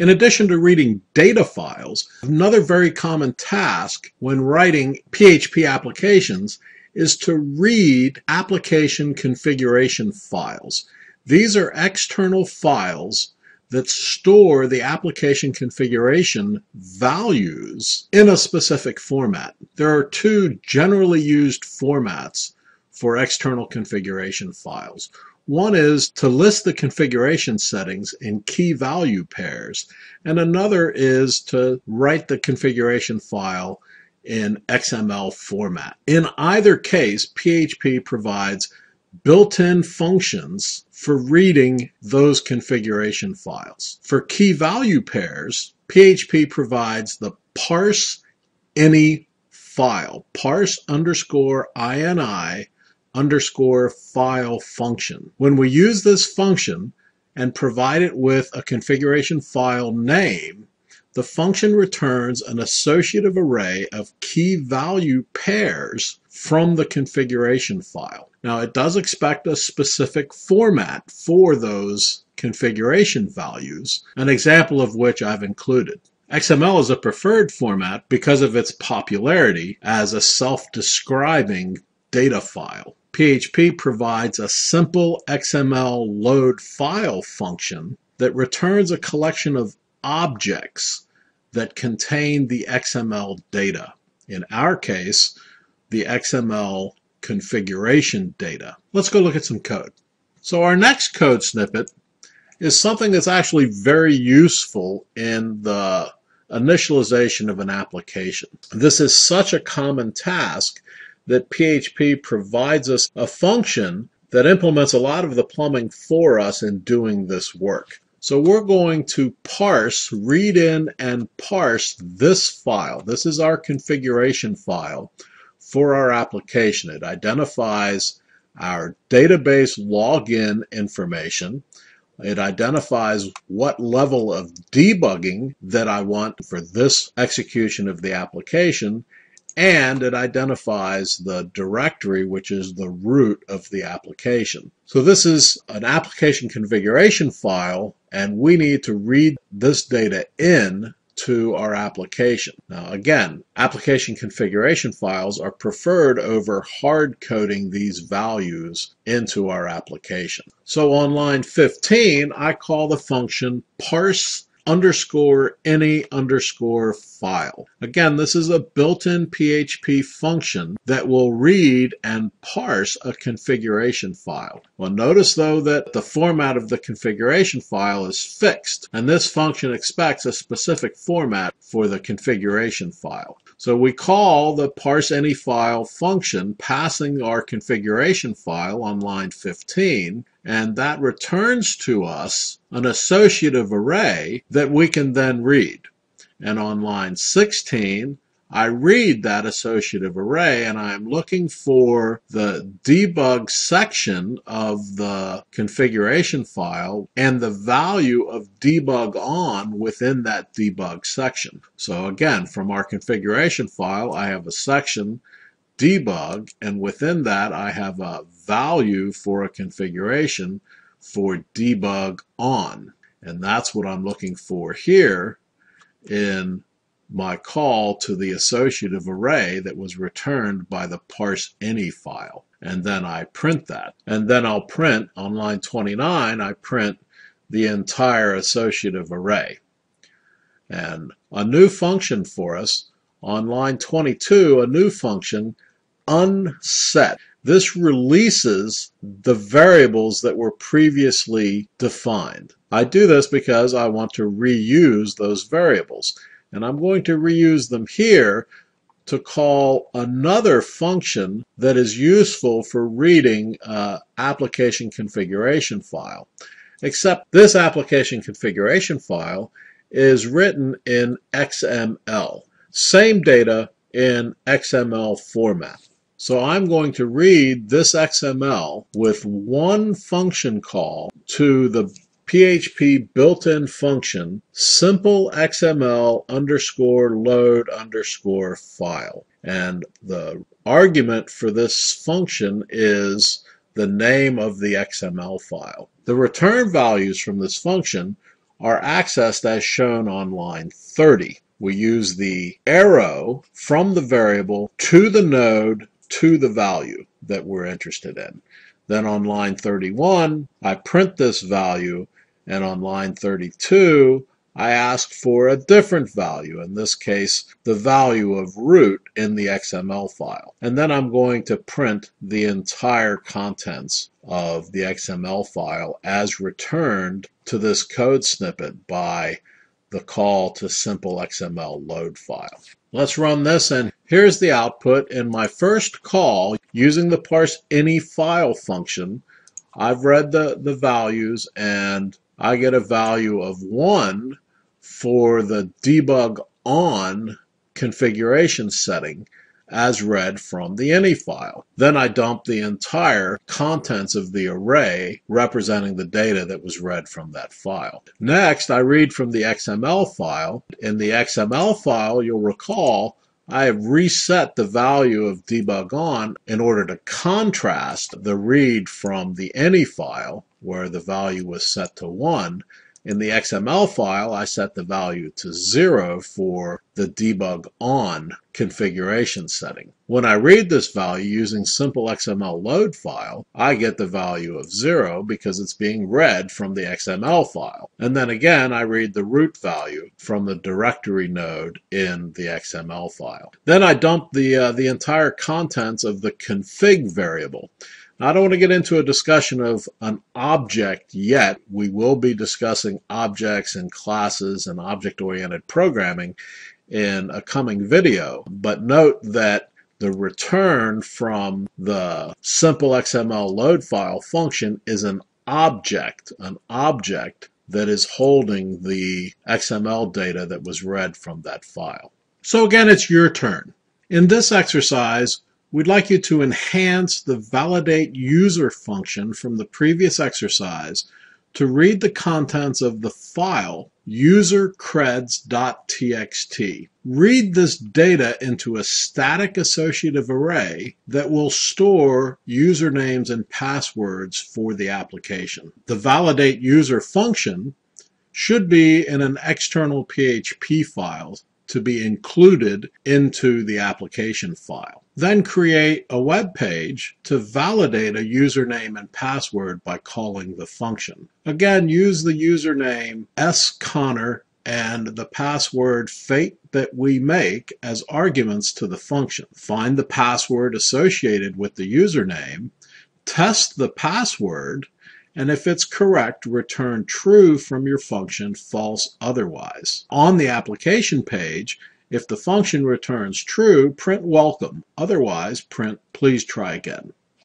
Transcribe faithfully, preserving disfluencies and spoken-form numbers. In addition to reading data files, another very common task when writing P H P applications is to read application configuration files. These are external files that store the application configuration values in a specific format. There are two generally used formats for external configuration files. One is to list the configuration settings in key value pairs, and another is to write the configuration file in X M L format. In either case, P H P provides built-in functions for reading those configuration files. For key value pairs, P H P provides the parse ini file, parse underscore ini underscore file function. When we use this function and provide it with a configuration file name, the function returns an associative array of key value pairs from the configuration file. Now, it does expect a specific format for those configuration values, an example of which I've included. X M L is a preferred format because of its popularity as a self-describing data file. P H P provides a simple X M L load file function that returns a collection of objects that contain the X M L data. In our case, the X M L configuration data. Let's go look at some code. So our next code snippet is something that's actually very useful in the initialization of an application. This is such a common task that P H P provides us a function that implements a lot of the plumbing for us in doing this work. So we're going to parse, read in and parse this file. This is our configuration file for our application. It identifies our database login information. It identifies what level of debugging that I want for this execution of the application, and it identifies the directory, which is the root of the application. So this is an application configuration file, and we need to read this data in to our application. Now again, application configuration files are preferred over hard coding these values into our application. So on line fifteen, I call the function parse underscore any underscore file. Again, this is a built-in P H P function that will read and parse a configuration file. Well, notice though that the format of the configuration file is fixed, and this function expects a specific format for the configuration file. So we call the parse any file function passing our configuration file on line fifteen, and that returns to us an associative array that we can then read. And on line sixteen, I read that associative array, and I'm looking for the debug section of the configuration file and the value of debug on within that debug section. So again, from our configuration file, I have a section debug, and within that I have a value for a configuration for debug on, and that's what I'm looking for here in my call to the associative array that was returned by the parse any file. And then I print that, and then I'll print on line twenty-nine, I print the entire associative array. And a new function for us on line twenty-two, a new function, unset. This releases the variables that were previously defined. I do this because I want to reuse those variables, and I'm going to reuse them here to call another function that is useful for reading uh, application configuration file, except this application configuration file is written in X M L. Same data in X M L format. So I'm going to read this X M L with one function call to the P H P built-in function simple X M L underscore load underscore file. And the argument for this function is the name of the X M L file. The return values from this function are accessed as shown on line thirty. We use the arrow from the variable to the node to the value that we're interested in. Then on line thirty-one, I print this value, and on line thirty-two, I ask for a different value, in this case, the value of root in the X M L file. And then I'm going to print the entire contents of the X M L file as returned to this code snippet by the call to simplexml load file. Let's run this, and here's the output. In my first call, using the parse ini file function, I've read the, the values, and I get a value of one for the debug on configuration setting as read from the ini file. Then I dump the entire contents of the array representing the data that was read from that file. Next, I read from the X M L file. In the X M L file, you'll recall, I have reset the value of debug on in order to contrast the read from the ini file, where the value was set to one. In the X M L file, I set the value to zero for the debug on configuration setting. When I read this value using simplexml load file, I get the value of zero because it's being read from the X M L file. And then again, I read the root value from the directory node in the X M L file. Then I dump the, uh, the entire contents of the config variable. I don't want to get into a discussion of an object yet. We will be discussing objects and classes and object-oriented programming in a coming video. But note that the return from the simplexml load file function is an object, an object that is holding the X M L data that was read from that file. So again, it's your turn. In this exercise, we'd like you to enhance the validateUser function from the previous exercise to read the contents of the file user creds dot t x t. Read this data into a static associative array that will store usernames and passwords for the application. The validateUser function should be in an external P H P file to be included into the application file. Then create a web page to validate a username and password by calling the function. Again, use the username s connor and the password fate that we make as arguments to the function. Find the password associated with the username, test the password, and if it's correct, return true from your function, false otherwise. On the application page, if the function returns true, print welcome. Otherwise, print please try again.